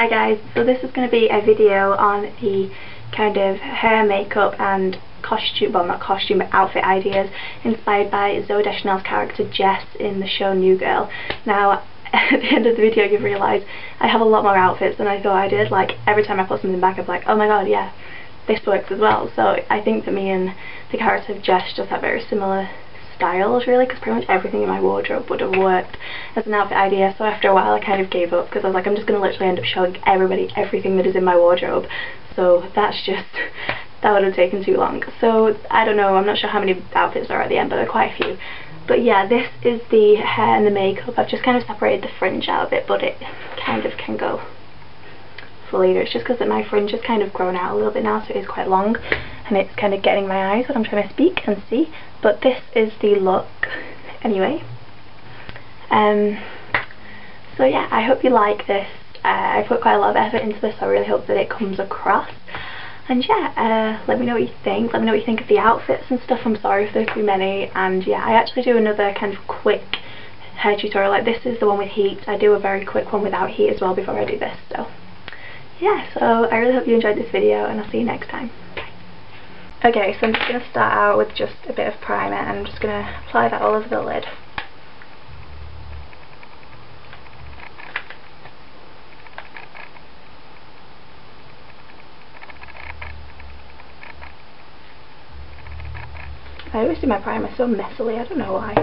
Hi guys, so this is going to be a video on the kind of hair, makeup and costume, well not costume but outfit ideas inspired by Zoë Deschanel's character Jess in the show New Girl. Now at the end of the video you've realised I have a lot more outfits than I thought I did. Like every time I put something back I'm like, oh my god, yeah, this works as well. So I think that me and the character of Jess just have very similar styles really, because pretty much everything in my wardrobe would have worked as an outfit idea. So after a while I kind of gave up because I was like, I'm just going to literally end up showing everybody everything that is in my wardrobe, so that's just that would have taken too long. So I don't know, I'm not sure how many outfits there are at the end, but there are quite a few. But yeah, this is the hair and the makeup. I've just kind of separated the fringe out of it, but it kind of can go for later. It's just because my fringe has kind of grown out a little bit now, so it is quite long and it's kind of getting my eyes when I'm trying to speak and see. But this is the look anyway. So yeah, I hope you like this. I put quite a lot of effort into this, so I really hope that it comes across. And yeah, let me know what you think. Let me know what you think of the outfits and stuff. I'm sorry if there's too many. And yeah, I actually do another kind of quick hair tutorial. Like this is the one with heat. I do a very quick one without heat as well before I do this. So yeah, so I really hope you enjoyed this video and I'll see you next time. Okay, so I'm just going to start out with just a bit of primer and I'm just going to apply that all over the lid. I always do my primer so messily, I don't know why.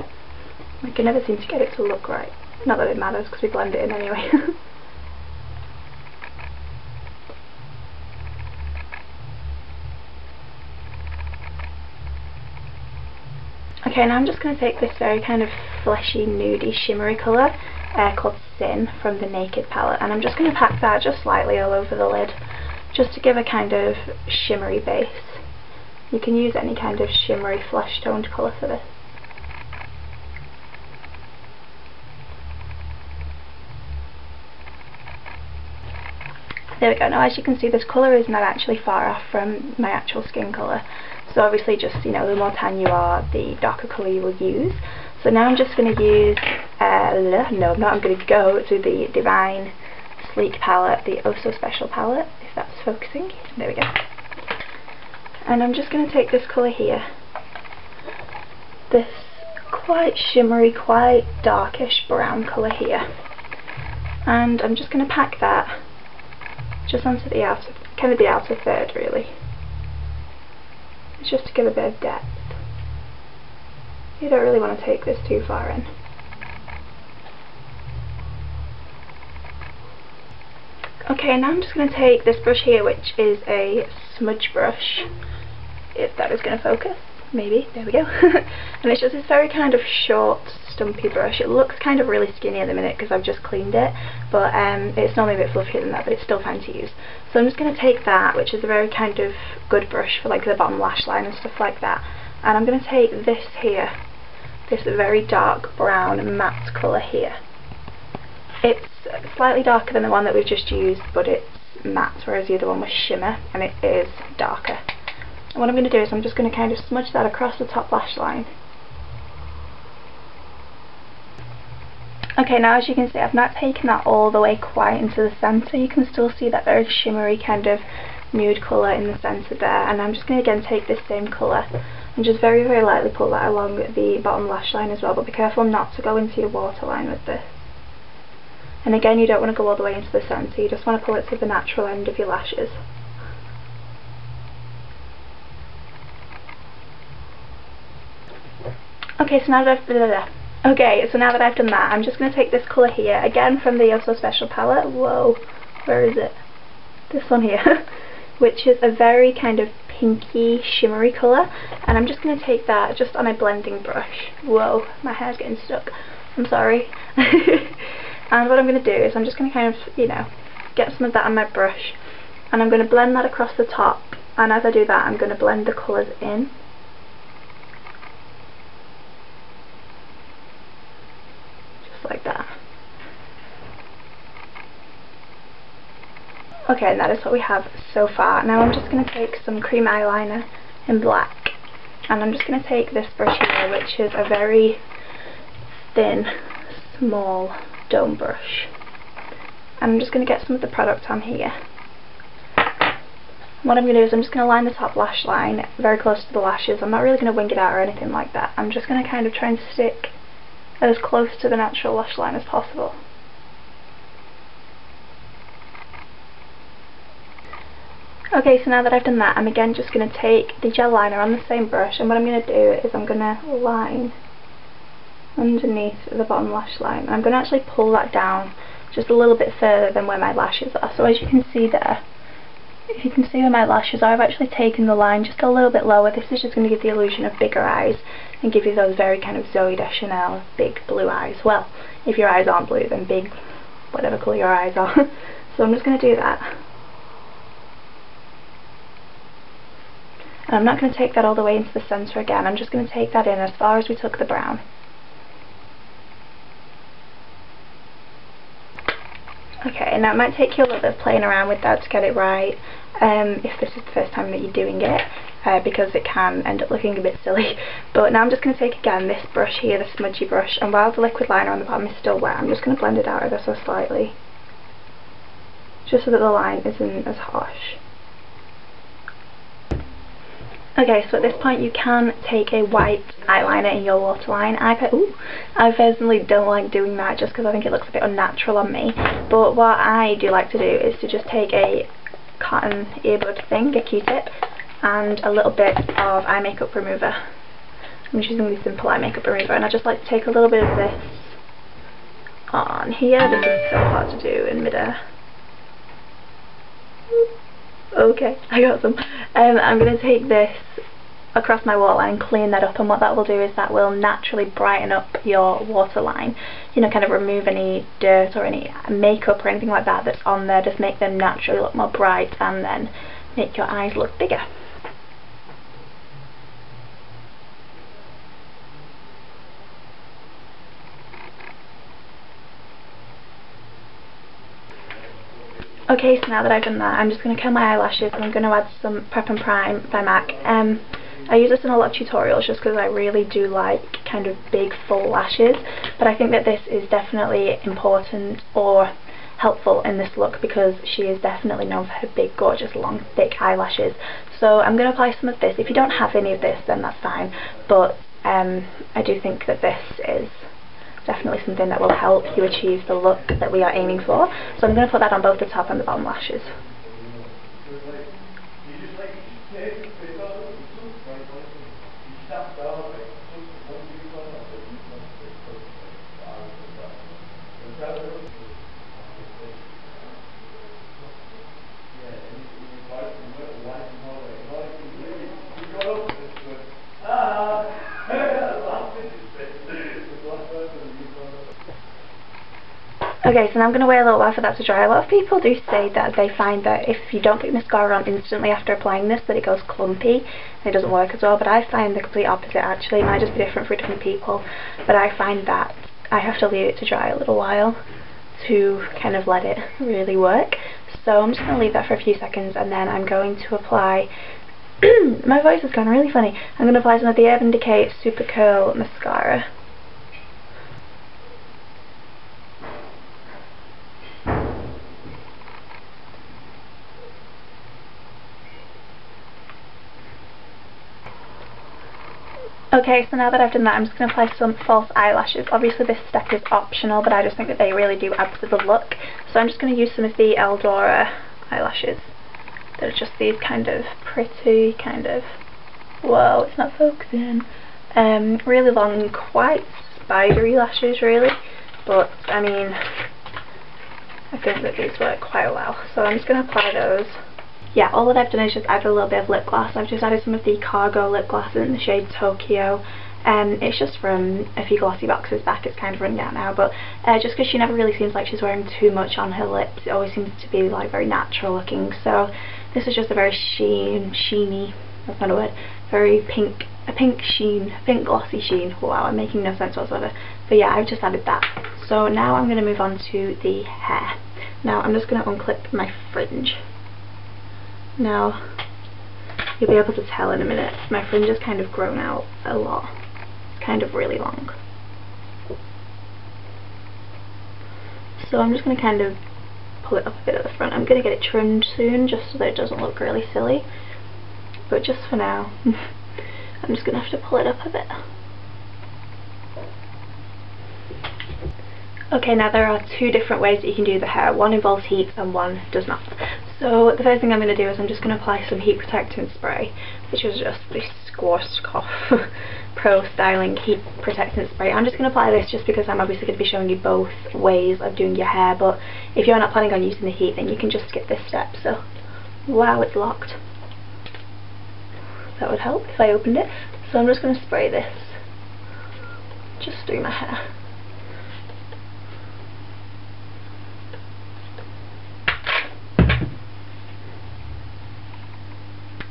I can never seem to get it to look right. Not that it matters because we blend it in anyway. Okay, now I'm just going to take this very kind of fleshy, nudey, shimmery colour called Sin from the Naked palette, and I'm just going to pack that just slightly all over the lid just to give a kind of shimmery base. You can use any kind of shimmery, flesh-toned colour for this. There we go. Now as you can see, this colour is not actually far off from my actual skin colour. So obviously just, you know, the more tan you are, the darker colour you will use. So now I'm just going to use, I'm going to go to the Divine Sleek palette, the Oh So Special palette, if that's focusing. There we go. And I'm just going to take this colour here, this quite shimmery, quite darkish brown colour here, and I'm just going to pack that just onto the outer, kind of the outer third really. It's just to give a bit of depth. You don't really want to take this too far in. Okay, now I'm just going to take this brush here, which is a smudge brush, if that is going to focus, maybe, there we go. And it's just this very kind of short, stumpy brush. It looks kind of really skinny at the minute because I've just cleaned it, but it's normally a bit fluffier than that, but it's still fine to use. So I'm just going to take that, which is a very kind of good brush for like the bottom lash line and stuff like that, and I'm going to take this here, this very dark brown matte colour here. It's slightly darker than the one that we've just used, but it's matte, whereas the other one was shimmer, and it is darker. And what I'm going to do is I'm just going to kind of smudge that across the top lash line. Okay, now as you can see, I've not taken that all the way quite into the centre. You can still see that very shimmery kind of nude colour in the centre there, and I'm just going to again take this same colour and just very, very lightly pull that along the bottom lash line as well, but be careful not to go into your waterline with this. And again, you don't want to go all the way into the centre, you just want to pull it to the natural end of your lashes. Okay, so now that I've done that, I'm just going to take this colour here, again from the Oh So Special palette, whoa, where is it? This one here, which is a very kind of pinky, shimmery colour, and I'm just going to take that just on a blending brush. Whoa, my hair's getting stuck, I'm sorry. And what I'm going to do is I'm just going to kind of, you know, get some of that on my brush, and I'm going to blend that across the top, and as I do that I'm going to blend the colours in. Just like that. Okay, and that is what we have so far. Now I'm just going to take some cream eyeliner in black, and I'm just going to take this brush here, which is a very thin, small dome brush, and I'm just going to get some of the product on here. What I'm going to do is I'm just going to line the top lash line very close to the lashes. I'm not really going to wing it out or anything like that. I'm just going to kind of try and stick as close to the natural lash line as possible. Okay, so now that I've done that, I'm again just going to take the gel liner on the same brush, and what I'm going to do is I'm going to line underneath the bottom lash line, and I'm going to actually pull that down just a little bit further than where my lashes are. So as you can see there, if you can see where my lashes are, I've actually taken the line just a little bit lower. This is just going to give the illusion of bigger eyes and give you those very kind of Zoë Deschanel big blue eyes. Well, if your eyes aren't blue, then big whatever colour your eyes are. So I'm just going to do that. And I'm not going to take that all the way into the centre again. I'm just going to take that in as far as we took the brown. Okay, now it might take you a little bit of playing around with that to get it right, if this is the first time that you're doing it, because it can end up looking a bit silly. But now I'm just going to take again this brush here, the smudgy brush, and while the liquid liner on the bottom is still wet, I'm just going to blend it out ever so slightly, just so that the line isn't as harsh. Okay, so at this point you can take a white eyeliner in your waterline. I personally don't like doing that just because I think it looks a bit unnatural on me. But what I do like to do is to just take a cotton earbud thing, a Q-tip, and a little bit of eye makeup remover. I'm just using the simple eye makeup remover, and I just like to take a little bit of this on here. This is so hard to do in mid-air. Okay, I got some. I'm going to take this across my waterline, clean that up, and what that will do is that will naturally brighten up your waterline. You know, kind of remove any dirt or any makeup or anything like that that's on there, just make them naturally look more bright and then make your eyes look bigger. Okay, so now that I've done that, I'm just going to curl my eyelashes and I'm going to add some Prep and Prime by MAC. I use this in a lot of tutorials just because I really do like kind of big full lashes, but I think that this is definitely important or helpful in this look because she is definitely known for her big gorgeous long thick eyelashes. So I'm going to apply some of this. If you don't have any of this, then that's fine, but I do think that this is definitely something that will help you achieve the look that we are aiming for. So I'm going to put that on both the top and the bottom lashes. Okay, so now I'm going to wait a little while for that to dry. A lot of people do say that they find that if you don't put mascara on instantly after applying this, that it goes clumpy and it doesn't work as well, but I find the complete opposite actually. It might just be different for different people, but I find that I have to leave it to dry a little while to kind of let it really work. So I'm just going to leave that for a few seconds and then I'm going to apply... My voice has gone really funny. I'm going to apply some of the Urban Decay Super Curl Mascara. Okay, so now that I've done that, I'm just going to apply some false eyelashes. Obviously this step is optional, but I just think that they really do add to the look. So I'm just going to use some of the Eldora eyelashes. They're just these kind of pretty, kind of... Whoa, it's not focusing. Really long, quite spidery lashes, really. But, I mean, I think that these work quite well. So I'm just going to apply those. Yeah, all that I've done is just add a little bit of lip gloss. I've just added some of the Cargo lip gloss in the shade Tokyo. It's just from a few glossy boxes back. It's kind of running out now, but just because she never really seems like she's wearing too much on her lips, it always seems to be like very natural looking. So this is just a very sheeny, that's not a word, very pink, a pink sheen, a pink glossy sheen. Wow, I'm making no sense whatsoever. But yeah, I've just added that. So now I'm going to move on to the hair. Now I'm just going to unclip my fringe. Now, you'll be able to tell in a minute, my fringe has kind of grown out a lot, kind of really long. So I'm just going to kind of pull it up a bit at the front. I'm going to get it trimmed soon just so that it doesn't look really silly, but just for now I'm just going to have to pull it up a bit. Okay, now there are two different ways that you can do the hair. One involves heat and one does not. So the first thing I'm going to do is I'm just going to apply some heat protectant spray, which is just this Squash Cough Pro Styling Heat Protectant Spray. I'm just going to apply this just because I'm obviously going to be showing you both ways of doing your hair, but if you're not planning on using the heat then you can just skip this step. So, wow, it's locked. That would help if I opened it. So I'm just going to spray this just through my hair.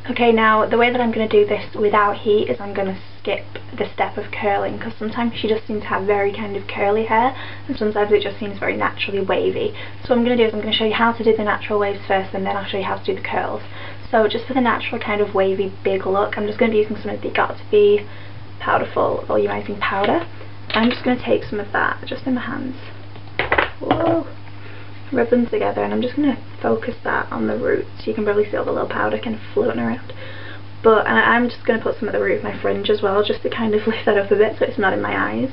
Okay, now the way that I'm going to do this without heat is I'm going to skip the step of curling, because sometimes she just seems to have very kind of curly hair and sometimes it just seems very naturally wavy. So what I'm going to do is I'm going to show you how to do the natural waves first and then I'll show you how to do the curls. So just for the natural kind of wavy big look, I'm just going to be using some of the Got2B Powderful Volumizing Powder. I'm just going to take some of that just in my hands. Whoa! Rub them together, and I'm just going to focus that on the roots. You can probably see all the little powder kind of floating around, but I'm just going to put some at the root of my fringe as well, just to kind of lift that up a bit so it's not in my eyes.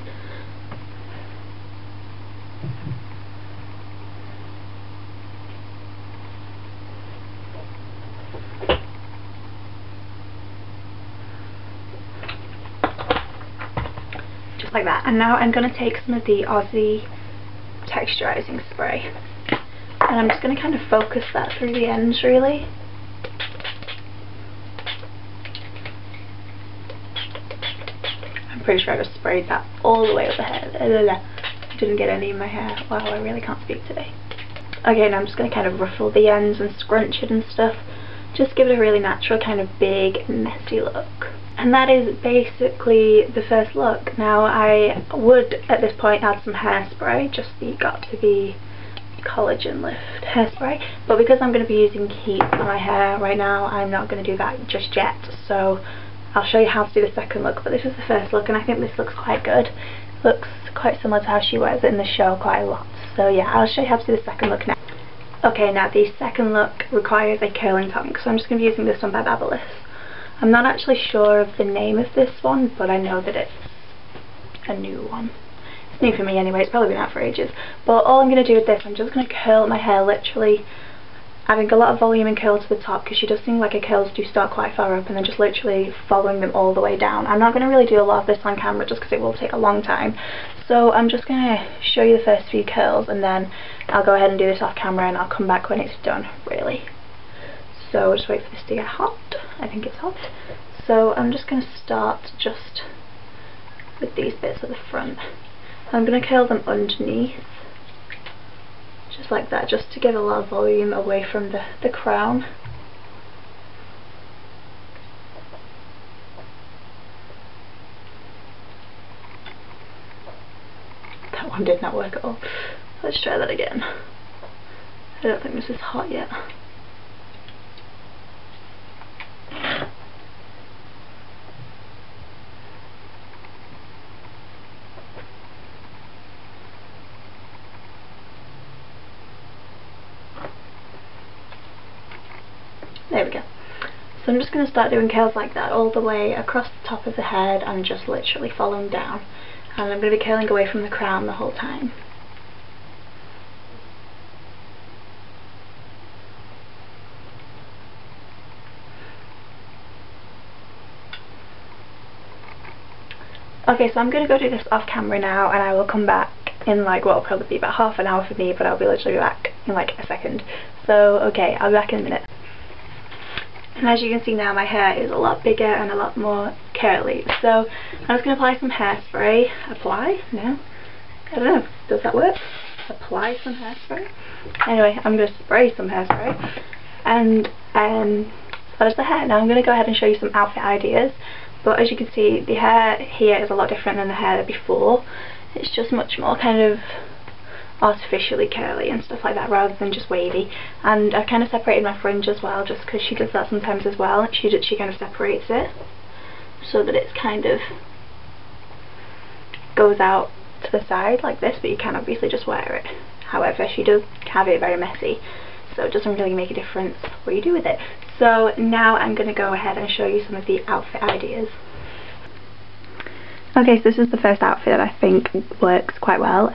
Just like that. And now I'm going to take some of the Aussie texturizing spray. And I'm just going to kind of focus that through the ends, really. I'm pretty sure I just sprayed that all the way over here. Didn't get any in my hair. Wow, I really can't speak today. Okay, now I'm just going to kind of ruffle the ends and scrunch it and stuff. Just give it a really natural kind of big, messy look. And that is basically the first look. Now I would, at this point, add some hairspray, just the Got2B Collagen Lift hairspray, but because I'm going to be using heat on my hair right now, I'm not going to do that just yet. So I'll show you how to do the second look, but this is the first look and I think this looks quite good. It looks quite similar to how she wears it in the show quite a lot. So yeah, I'll show you how to do the second look now. Okay, now the second look requires a curling tongue, so I'm just going to be using this one by Babyliss. I'm not actually sure of the name of this one, but I know that it's a new one. It's new for me anyway, it's probably been out for ages. But all I'm going to do with this, I'm just going to curl my hair, literally adding a lot of volume and curl to the top, because she does seem like her curls do start quite far up, and then just literally following them all the way down. I'm not going to really do a lot of this on camera just because it will take a long time. So I'm just going to show you the first few curls and then I'll go ahead and do this off camera and I'll come back when it's done, really. So just wait for this to get hot. I think it's hot. So I'm just going to start just with these bits at the front. I'm going to curl them underneath, just like that, just to give a lot of volume away from the crown. That one did not work at all. Let's try that again. I don't think this is hot yet. There we go. So I'm just going to start doing curls like that all the way across the top of the head and just literally following down. And I'm going to be curling away from the crown the whole time. Okay, so I'm going to go do this off camera now and I will come back in like what will probably be about half an hour for me, but I'll be literally back in like a second. So okay, I'll be back in a minute. And as you can see now, my hair is a lot bigger and a lot more curly. So I was going to apply some hairspray. Apply? No? I don't know. Does that work? Apply some hairspray? Anyway, I'm going to spray some hairspray. And that is the hair. Now I'm going to go ahead and show you some outfit ideas. But as you can see, the hair here is a lot different than the hair before. It's just much more kind of artificially curly and stuff like that rather than just wavy, and I've kind of separated my fringe as well just because she does that sometimes as well. She kind of separates it so that it kind of goes out to the side like this, but you can obviously just wear it However, she does have it very messy, so it doesn't really make a difference what you do with it. So now I'm going to go ahead and show you some of the outfit ideas. Okay, so this is the first outfit that I think works quite well.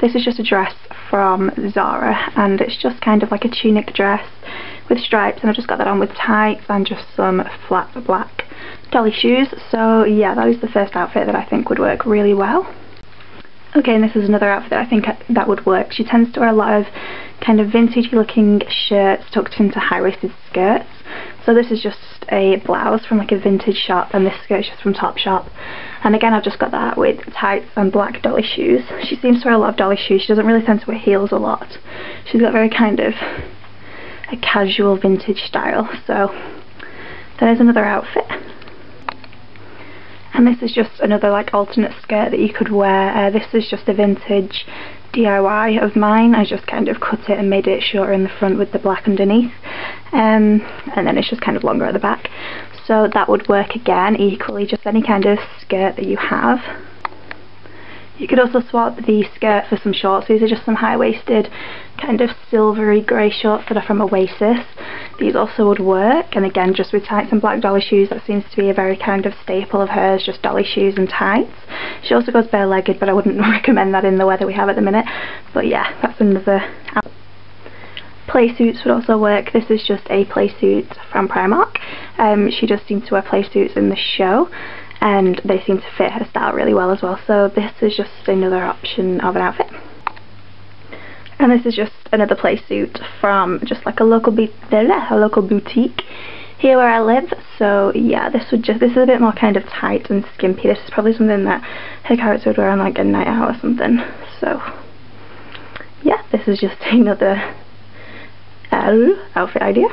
This is just a dress from Zara, and it's just kind of like a tunic dress with stripes, and I've just got that on with tights and just some flat black dolly shoes. So yeah, that is the first outfit that I think would work really well. Okay, and this is another outfit that I think that would work. She tends to wear a lot of kind of vintagey looking shirts tucked into high-waisted skirts. So this is just a blouse from like a vintage shop, and this skirt is just from Topshop. And again, I've just got that with tights and black dolly shoes. She seems to wear a lot of dolly shoes. She doesn't really tend to wear heels a lot. She's got very kind of a casual vintage style. So there's another outfit. And this is just another like alternate skirt that you could wear. This is just a vintage DIY of mine. I just kind of cut it and made it shorter in the front with the black underneath, and then it's just kind of longer at the back. So that would work again equally, just any kind of skirt that you have. You could also swap the skirt for some shorts. These are just some high-waisted kind of silvery grey shorts that are from Oasis. These also would work, and again just with tights and black dolly shoes. That seems to be a very kind of staple of hers, just dolly shoes and tights. She also goes bare-legged, but I wouldn't recommend that in the weather we have at the minute. But yeah, that's another outfit. Play suits would also work. This is just a play suit from Primark. She does seem to wear play suits in the show, and they seem to fit her style really well as well, so this is just another option of an outfit. And this is just another play suit from just like a local boutique here where I live. So yeah, this is a bit more kind of tight and skimpy. This is probably something that her character would wear on like a night out or something. So yeah, this is just another outfit idea.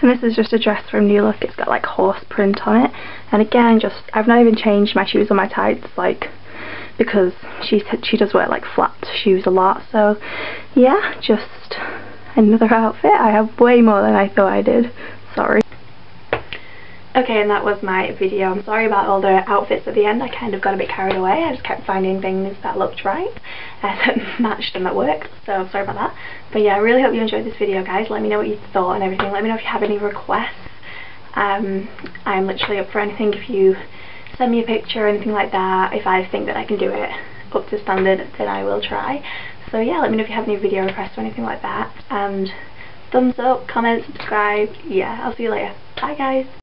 And this is just a dress from New Look. It's got like horse print on it, and again, just I've not even changed my shoes or my tights, like, because she does wear like flat shoes a lot. So yeah, just another outfit. I have way more than I thought I did, sorry. Okay, and that was my video. I'm sorry about all the outfits at the end. I kind of got a bit carried away. I just kept finding things that looked right, that matched and that worked. So sorry about that. But yeah, I really hope you enjoyed this video, guys. Let me know what you thought and everything. Let me know if you have any requests. I'm literally up for anything. If you send me a picture or anything like that, if I think that I can do it up to standard, then I will try. So yeah, let me know if you have any video requests or anything like that. And thumbs up, comment, subscribe. Yeah, I'll see you later. Bye, guys.